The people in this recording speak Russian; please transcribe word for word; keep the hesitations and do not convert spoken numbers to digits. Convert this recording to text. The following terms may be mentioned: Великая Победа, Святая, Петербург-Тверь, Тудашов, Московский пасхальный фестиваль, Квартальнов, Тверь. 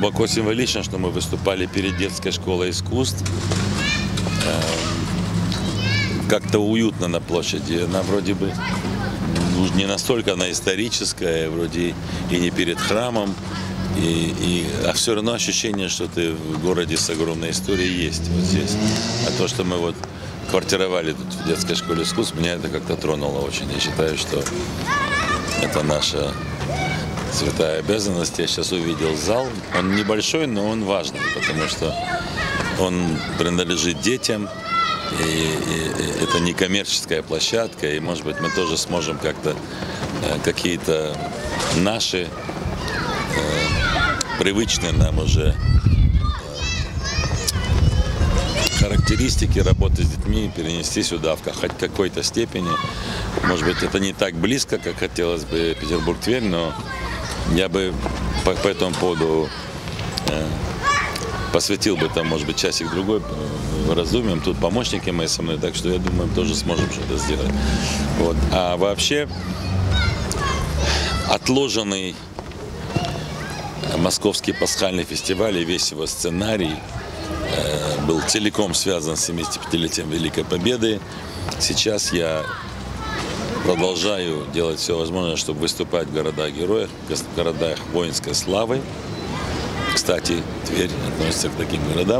глубоко символично, что мы выступали перед детской школой искусств. Как-то уютно на площади, она вроде бы не настолько она историческая, вроде и не перед храмом, и, и, а все равно ощущение, что ты в городе с огромной историей есть вот здесь. А то, что мы вот квартировали тут в детской школе искусств, меня это как-то тронуло очень. Я считаю, что это наша святая обязанность. Я сейчас увидел зал, он небольшой, но он важный, потому что он принадлежит детям. И, и, и это не коммерческая площадка, и, может быть, мы тоже сможем как-то э, какие-то наши, э, привычные нам уже э, характеристики работы с детьми перенести сюда в хоть какой-то степени. Может быть, это не так близко, как хотелось бы Петербург-Тверь, но я бы по, по этому поводу э, посвятил бы там, может быть, часик-другой разумием. Тут помощники мои со мной, так что я думаю, мы тоже сможем что-то сделать. Вот. А вообще отложенный Московский пасхальный фестиваль и весь его сценарий э, был целиком связан с семидесятипятилетием Великой Победы. Сейчас я продолжаю делать все возможное, чтобы выступать в городах-героях, в городах воинской славы. Кстати, Тверь относится к таким городам.